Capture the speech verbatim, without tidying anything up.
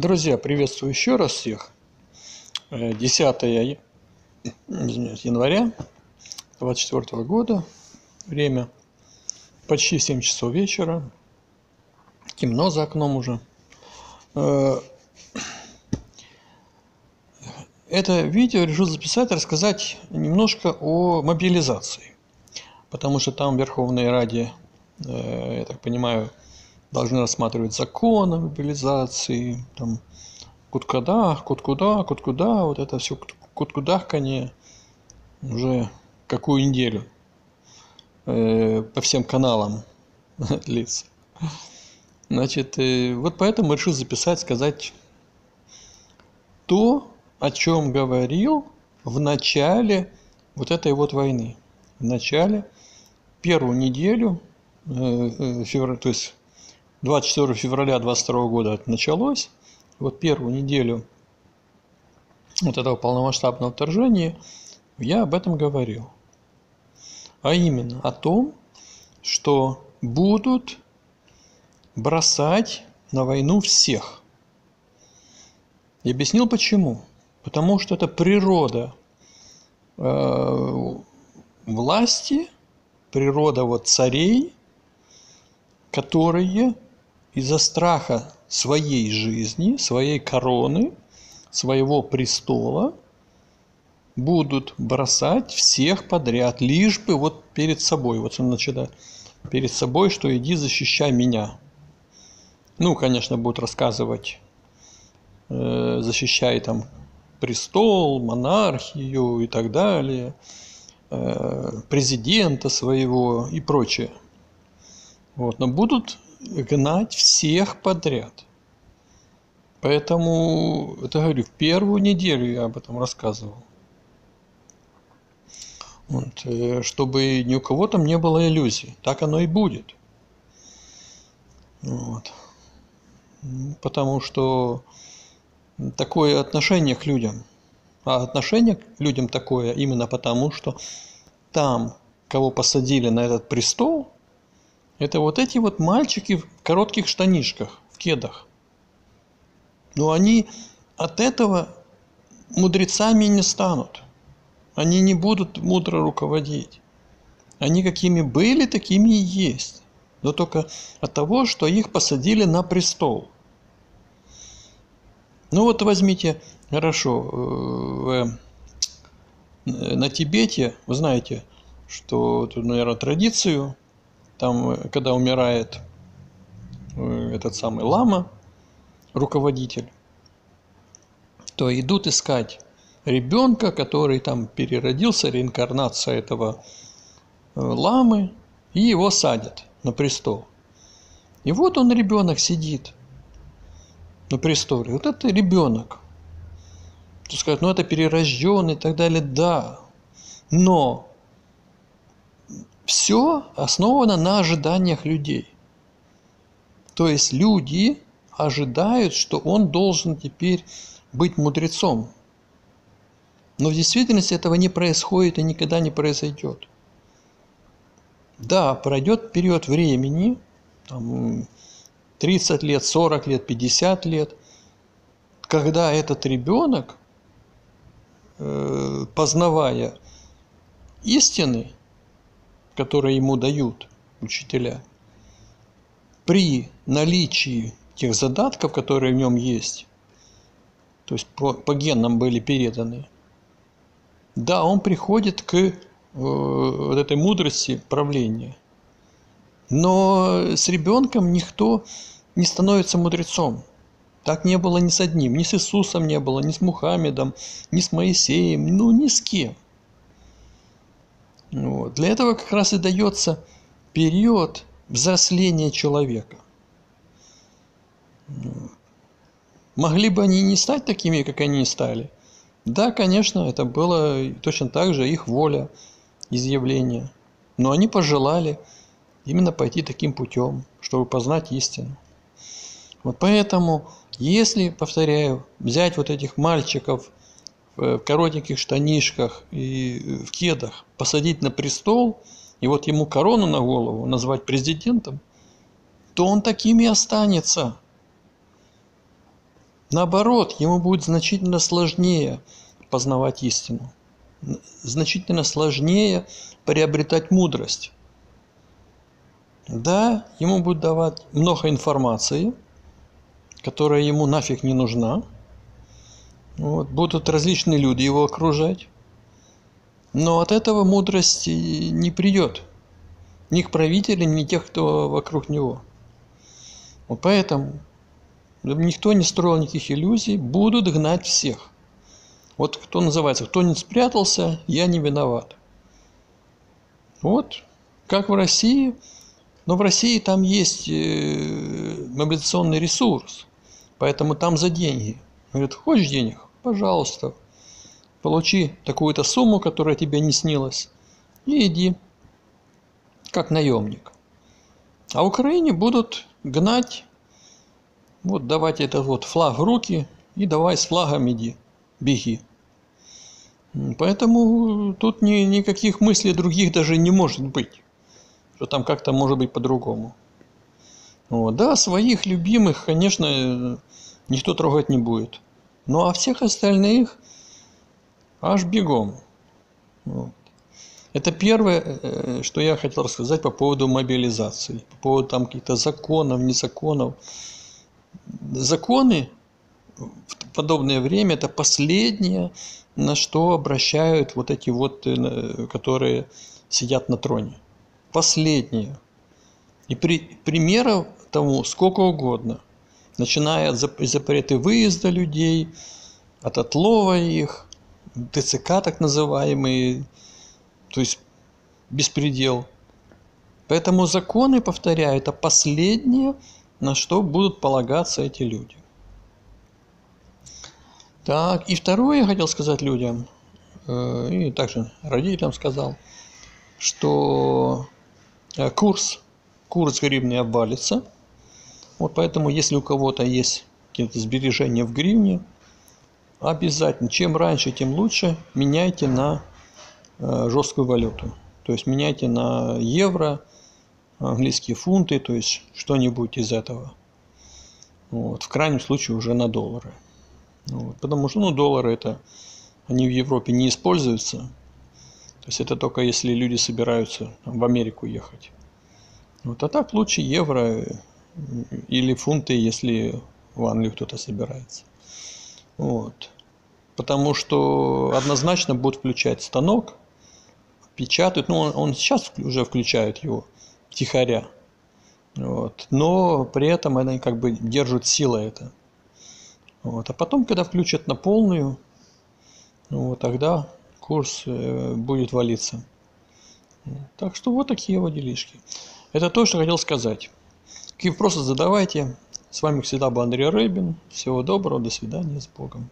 Друзья, приветствую еще раз всех. десятое января две тысячи двадцать четвёртого года. Время почти семь часов вечера. Темно за окном уже. Это видео решил записать, рассказать немножко о мобилизации. Потому что там в Верховной Раде, я так понимаю, должны рассматривать закон о мобилизации, там, куткадах, куткуда, куткуда, вот это все куткудахканье уже какую неделю э, по всем каналам длится. Значит, э, вот поэтому решил записать, сказать то, о чем говорил в начале вот этой вот войны. В начале, первую неделю, э, э, февраля, то есть двадцать четвёртого февраля две тысячи двадцать второго года это началось. Вот первую неделю вот этого полномасштабного вторжения я об этом говорил. А именно о том, что будут бросать на войну всех. Я объяснил почему. Потому что это природа э, власти, природа вот царей, которые из-за страха своей жизни, своей короны, своего престола будут бросать всех подряд, лишь бы вот перед собой, вот он начинает, перед собой, что иди защищай меня. Ну, конечно, будут рассказывать, э, защищай там престол, монархию и так далее, э, президента своего и прочее. Вот, но будут гнать всех подряд. Поэтому, это говорю, в первую неделю я об этом рассказывал. Вот, чтобы ни у кого там не было иллюзий. Так оно и будет. Вот. Потому что такое отношение к людям. А отношение к людям такое именно потому, что там, кого посадили на этот престол, это вот эти вот мальчики в коротких штанишках, в кедах. Но они от этого мудрецами не станут. Они не будут мудро руководить. Они какими были, такими и есть. Но только от того, что их посадили на престол. Ну вот возьмите, хорошо, на Тибете, вы знаете, что, наверное, традицию, там, когда умирает этот самый лама, руководитель, то идут искать ребенка, который там переродился, реинкарнация этого ламы, и его садят на престол. И вот он, ребенок, сидит на престоле. Вот это ребенок. Скажут, ну это перерожденный и так далее. Да, но... Все основано на ожиданиях людей. То есть люди ожидают, что он должен теперь быть мудрецом. Но в действительности этого не происходит и никогда не произойдет. Да, пройдет период времени, там, тридцать лет, сорок лет, пятьдесят лет, когда этот ребенок, э, познавая истины, которые ему дают учителя, при наличии тех задатков, которые в нем есть, то есть по, по генам были переданы, да, он приходит к э, вот этой мудрости правления. Но с ребенком никто не становится мудрецом. Так не было ни с одним, ни с Иисусом не было, ни с Мухаммедом, ни с Моисеем, ну ни с кем. Вот. Для этого как раз и дается период взросления человека. Могли бы они не стать такими, как они стали? Да, конечно, это было точно так же их воля, изъявление. Но они пожелали именно пойти таким путем, чтобы познать истину. Вот поэтому, если, повторяю, взять вот этих мальчиков в коротеньких штанишках и в кедах, посадить на престол, и вот ему корону на голову назвать президентом, то он таким и останется. Наоборот, ему будет значительно сложнее познавать истину, значительно сложнее приобретать мудрость. Да, ему будет давать много информации, которая ему нафиг не нужна. Вот, будут различные люди его окружать. Но от этого мудрость не придет ни к правителям, ни тех, кто вокруг него. Вот поэтому никто не строил никаких иллюзий, будут гнать всех. Вот кто называется, кто не спрятался, я не виноват. Вот, как в России, но в России там есть мобилизационный ресурс, поэтому там за деньги. Говорят, хочешь денег? Пожалуйста, получи такую-то сумму, которая тебе не снилась, и иди как наемник. А в Украине будут гнать, вот давать этот вот флаг в руки, и давай с флагом иди, беги. Поэтому тут ни, никаких мыслей других даже не может быть, что там как-то может быть по-другому. Вот. Да, своих любимых, конечно, никто трогать не будет. Ну а всех остальных аж бегом. Вот. Это первое, что я хотел рассказать по поводу мобилизации, по поводу там каких-то законов, незаконов. Законы в подобное время – это последнее, на что обращают вот эти вот, которые сидят на троне. Последнее. И при, примеров тому сколько угодно. Начиная от запрета выезда людей, от отлова их, ДЦК так называемые, то есть беспредел. Поэтому законы, повторяю, это последнее, на что будут полагаться эти люди. Так, и второе я хотел сказать людям, и также родителям сказал, что курс, курс гривны обвалится. Вот поэтому, если у кого-то есть какие-то сбережения в гривне, обязательно, чем раньше, тем лучше, меняйте на э, жесткую валюту. То есть, меняйте на евро, английские фунты, то есть, что-нибудь из этого. Вот, в крайнем случае, уже на доллары. Вот, потому что, ну, доллары, это, они в Европе не используются. То есть, это только если люди собираются там в Америку ехать. Вот, а так, лучше евро или фунты, если в Англию кто-то собирается. Вот. Потому что однозначно будут включать станок, печатают, ну он, он сейчас уже включают его втихаря, вот. Но при этом они как бы держат силой это. Вот. А потом, когда включат на полную, ну, тогда курс э, будет валиться. Так что вот такие вот делишки. Это то, что хотел сказать. Какие вопросы задавайте. С вами, как всегда, был Андрей Рыбин. Всего доброго, до свидания, с Богом.